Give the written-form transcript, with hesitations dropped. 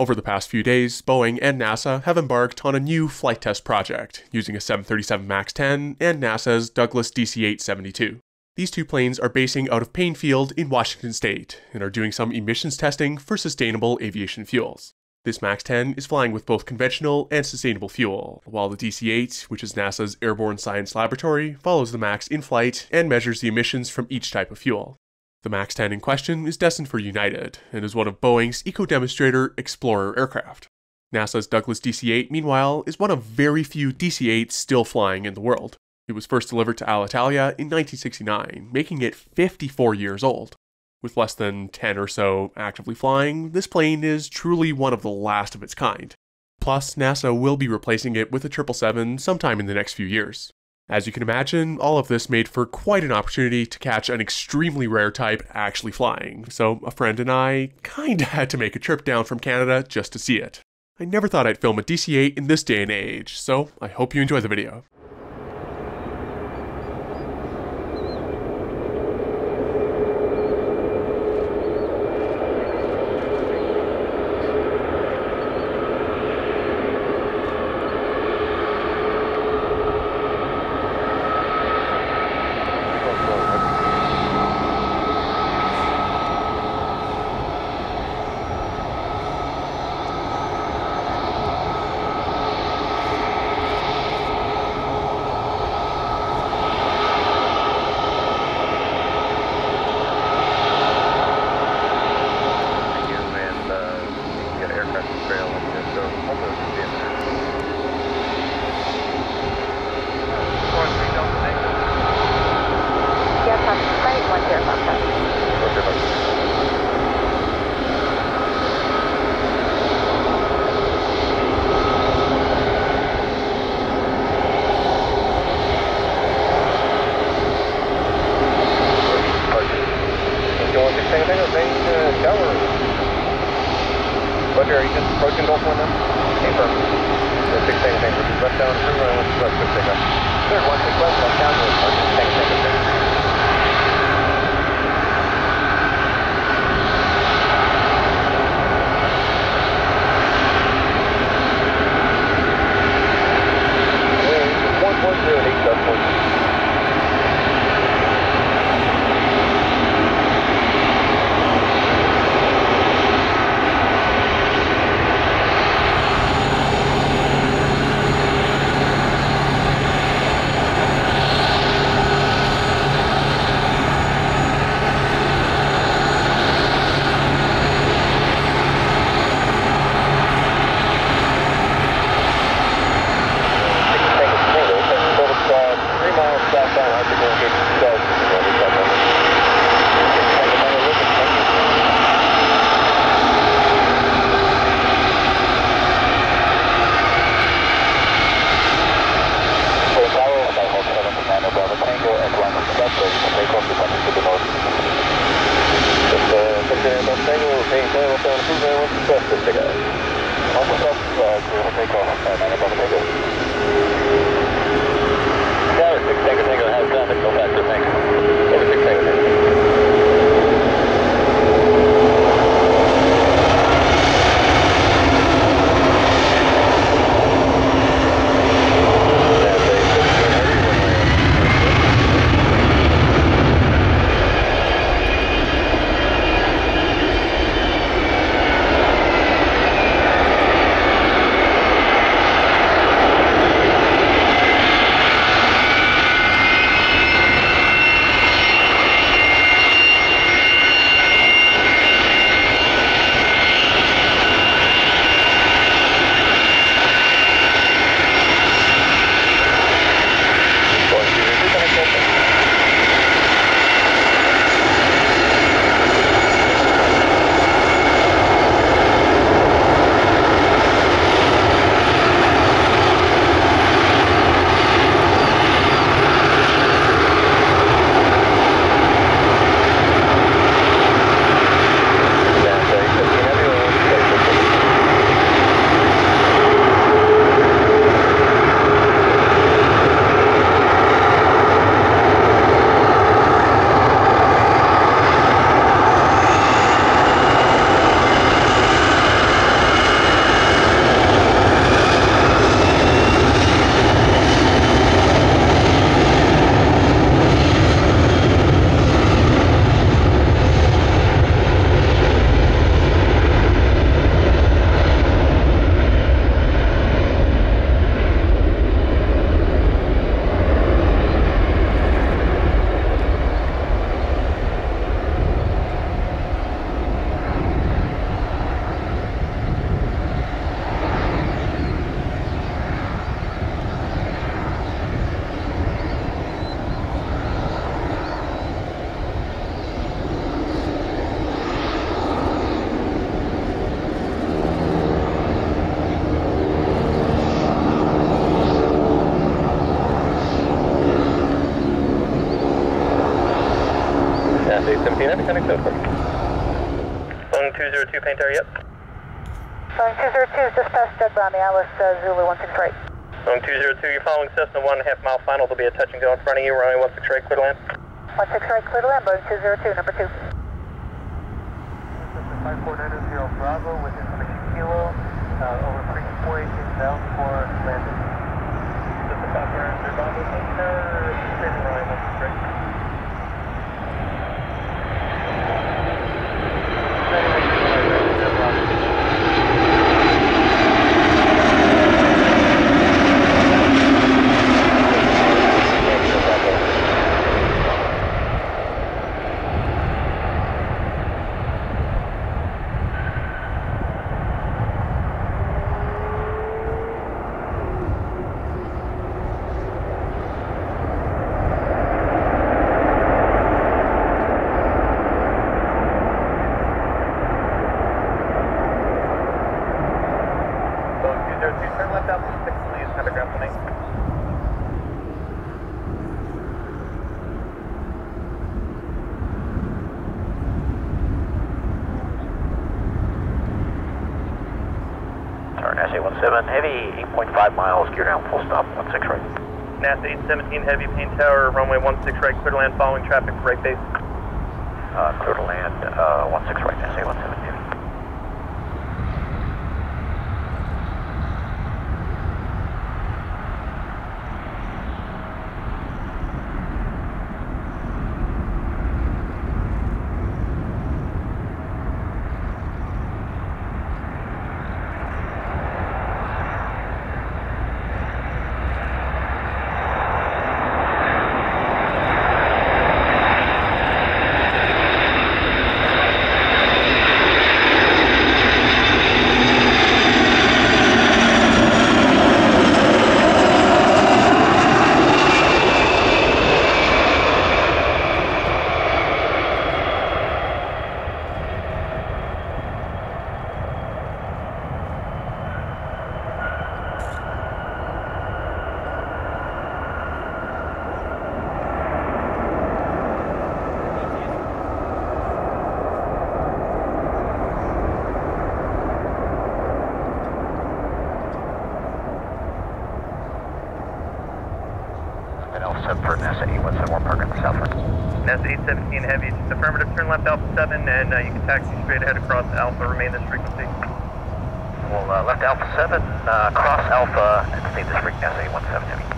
Over the past few days, Boeing and NASA have embarked on a new flight test project, using a 737 MAX 10 and NASA's Douglas DC-8-72. These two planes are basing out of Paine Field in Washington state, and are doing some emissions testing for sustainable aviation fuels. This MAX 10 is flying with both conventional and sustainable fuel, while the DC-8, which is NASA's Airborne Science Laboratory, follows the MAX in flight and measures the emissions from each type of fuel. The MAX 10 in question is destined for United, and is one of Boeing's eco-demonstrator Explorer aircraft. NASA's Douglas DC-8, meanwhile, is one of very few DC-8s still flying in the world. It was first delivered to Alitalia in 1969, making it 54 years old. With less than 10 or so actively flying, this plane is truly one of the last of its kind. Plus, NASA will be replacing it with a 777 sometime in the next few years. As you can imagine, all of this made for quite an opportunity to catch an extremely rare type actually flying, so a friend and I kinda had to make a trip down from Canada just to see it. I never thought I'd film a DC-8 in this day and age, so I hope you enjoy the video. Phoenix, Oakland. Boeing 202, Paine Terry, yep. Boeing 202, just past Dead Brownie, Alice Zulu 16 right. Boeing 202, you're following Cessna 1.5 mile final, there'll be a touch and go in front of you, runway 16 right, clear to land. 16 right, clear to land, Boeing 202, number 2. 54920 Bravo with information kilo, over Creek Point, inbound for landing. Just a 54920 Bravo, standing runway 16 right. NASA 17 Heavy, 8.5 miles, gear down, full stop, 16 right. NASA 817 Heavy, Paine Tower, runway 16 right, clear to land, following traffic, right base. Clear to land, 16 right, NASA 17 Heavy. For NASA 8171, park in the southward. NASA 817 Heavy, just affirmative, turn left Alpha 7, and you can taxi straight ahead across Alpha, remain this frequency. We'll left Alpha 7, cross Alpha, and stay this frequency, NASA 817 Heavy.